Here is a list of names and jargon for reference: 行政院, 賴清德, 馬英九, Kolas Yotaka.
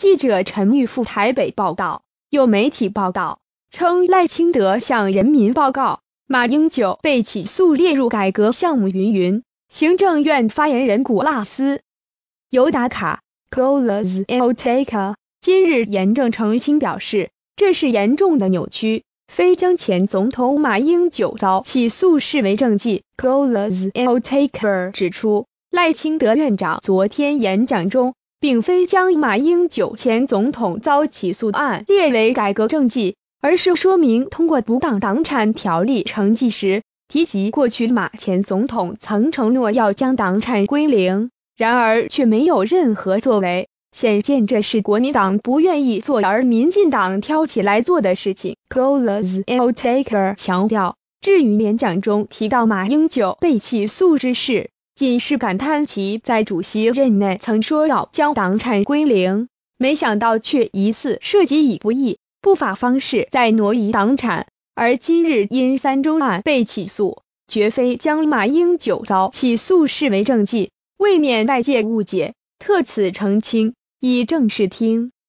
记者陈玉赴台北报道，有媒体报道称赖清德向人民报告马英九被起诉列入改革项目。行政院发言人Kolas Yotaka Kolas Yotaka 今日严正澄清表示，这是严重的扭曲，非将前总统马英九遭起诉视为政绩。Kolas Yotaka 指出，赖清德院长昨天演讲中并非将马英九前总统遭起诉案列为改革政绩，而是说明通过不当党产条例成绩时，提及过去马前总统曾承诺要将党产归零，然而却没有任何作为，显见这是国民党不愿意做而民进党挑起来做的事情。Kolas Yotaka 强调，至于演讲中提到马英九被起诉之事，仅是感叹其在主席任内曾说要将党产归零，没想到却疑似涉及以不义、不法方式在挪移党产，而今日因三中案被起诉，绝非将马英九遭起诉视为政绩，未免外界误解，特此澄清，以正视听。